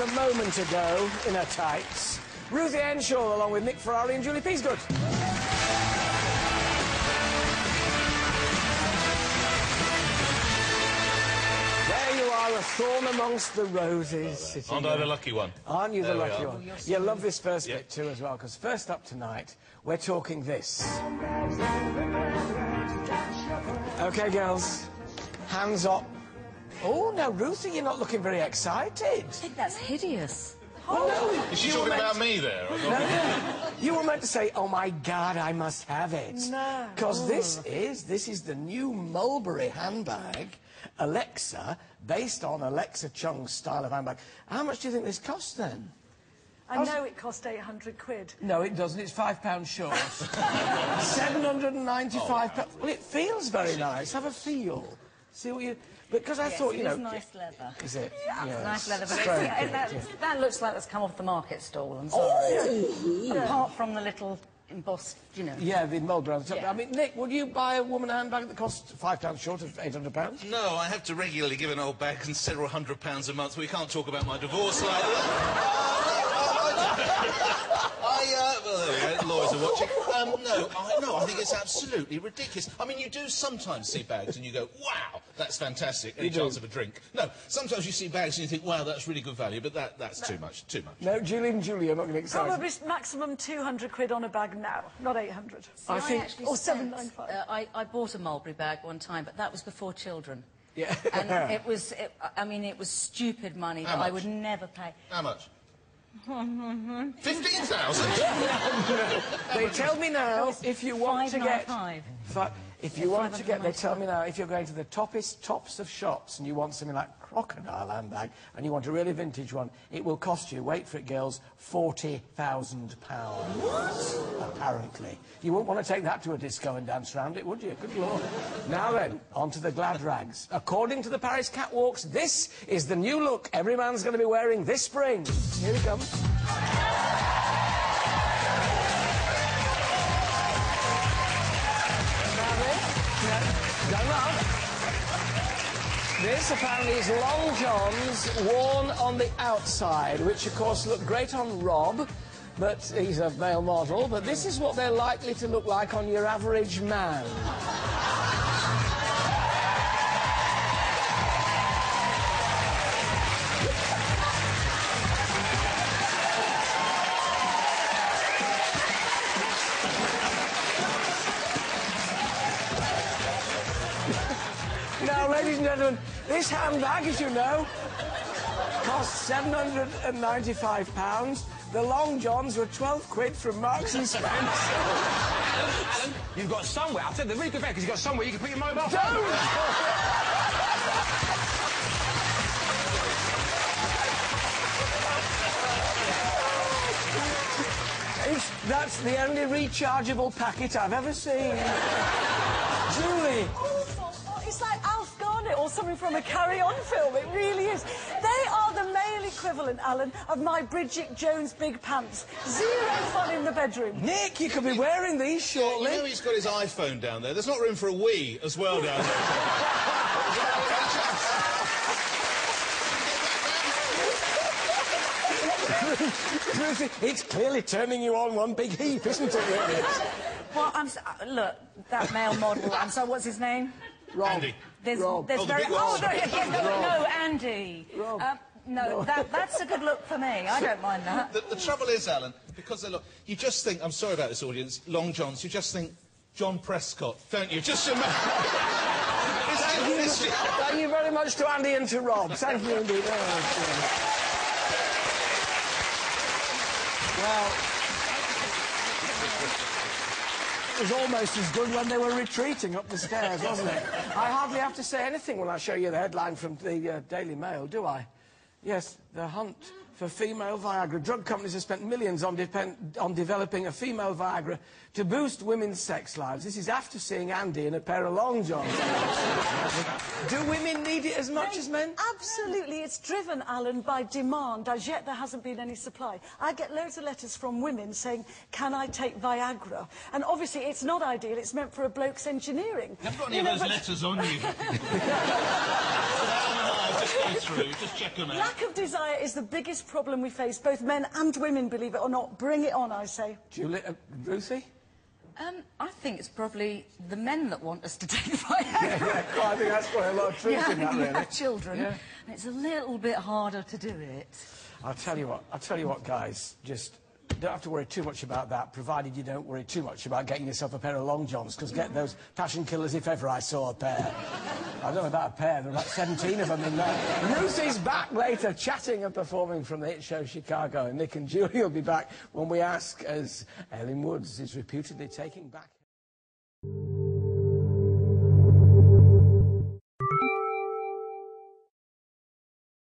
just a moment ago in her tights. Ruthie Henshall, along with Nick Ferrari and Julie Peasgood. There you are, a thorn amongst the roses. Aren't I the lucky one? Aren't you the lucky one? You'll love this first bit too as well, because first up tonight, we're talking this. Okay, girls, hands up. Oh, now, Ruthie, you're not looking very excited. I think that's hideous. Oh, no. Is she talking about me there? No. You were meant to say, oh, my God, I must have it. No. Because this is the new Mulberry handbag, Alexa, based on Alexa Chung's style of handbag. How much do you think this costs, then? I know it cost 800 quid. No, it doesn't. It's £5 short. 795 pounds. Well, it feels very nice. Have a feel. See what you... Because I thought, you know... It's nice leather. Is it? Yeah, it's nice leather. But that looks like that's come off the market stall, I'm sorry. Oh. Apart from the little embossed, you know... Yeah, the Mulberry on the top. Yeah. I mean, Nick, would you buy a woman a handbag that costs £5 short of £800? No, I have to regularly give an old bag several £100 a month. We can't talk about my divorce like that. Well, lawyers are watching. I think it's absolutely ridiculous. I mean, you do sometimes see bags and you go, wow, that's fantastic. Any chance of a drink? No, sometimes you see bags and you think, wow, that's really good value, but that's too much, too much. No, Julie and Julie, I'm not going to excited. Probably maximum 200 quid on a bag now, not 800. See, I think, or 795. I bought a Mulberry bag one time, but that was before children. Yeah. And it was stupid money that I would never pay. How much? 15,000. They tell me now if you want to get. They tell me now if you're going to the tops of shops and you want something like crocodile handbag and you want a really vintage one, it will cost you. Wait for it, girls. £40,000. What? Apparently, you wouldn't want to take that to a disco and dance round it, would you? Good lord. Now then, on to the glad rags. According to the Paris catwalks, this is the new look every man's going to be wearing this spring. Here it comes. This apparently is long johns worn on the outside, which of course look great on Rob, but he's a male model, but this is what they're likely to look like on your average man. Now, ladies and gentlemen, this handbag, as you know, costs £795. The long johns were 12 quid from Marks and Spencer. Alan, you've got somewhere. I said they're really good bag because you've got somewhere you can put your mobile phone. Don't! That's the only rechargeable packet I've ever seen. Julie. It's like Alf Garnett or something from a Carry-On film, it really is. They are the male equivalent, Alan, of my Bridget Jones big pants. Zero fun in the bedroom. Nick, you could be wearing these shortly. You know he's got his iPhone down there. There's not room for a Wii as well down there. It's clearly turning you on one big heap, isn't it? Well, look, that male model, I'm sorry, what's his name? Rob. Andy. Andy. Rob. No, that's a good look for me. I don't mind that. The trouble is, Alan, because they look... You just think... I'm sorry about this, audience. Long johns, you just think John Prescott, don't you? Just remember... Thank you very much to Andy and to Rob. Thank you, indeed. Well... It was almost as good when they were retreating up the stairs, wasn't it? I hardly have to say anything when I show you the headline from the Daily Mail, do I? Yes, the hunt for female Viagra. Drug companies have spent millions on developing a female Viagra to boost women's sex lives. This is after seeing Andy in a pair of long johns. Do women need it as much as men? Absolutely. It's driven, Alan, by demand. As yet, there hasn't been any supply. I get loads of letters from women saying, can I take Viagra? And obviously, it's not ideal. It's meant for a bloke's engineering. You haven't got any of those letters on you. true. Just check them out. Lack of desire is the biggest problem we face, both men and women, believe it or not. Bring it on, I say. Julie, Ruthie? I think it's probably the men that want us to take the fight. Well, I think that's quite a lot of truth in that, really. We have children, and it's a little bit harder to do it. I'll tell you what, guys, just don't have to worry too much about that, provided you don't worry too much about getting yourself a pair of long johns, because get those passion killers if ever I saw a pair. I don't know about a pair, there are about 17 of them in there. Lucy's back later, chatting and performing from the hit show Chicago, and Nick and Julie will be back when we ask, as Ellen Woods is reputedly taking back...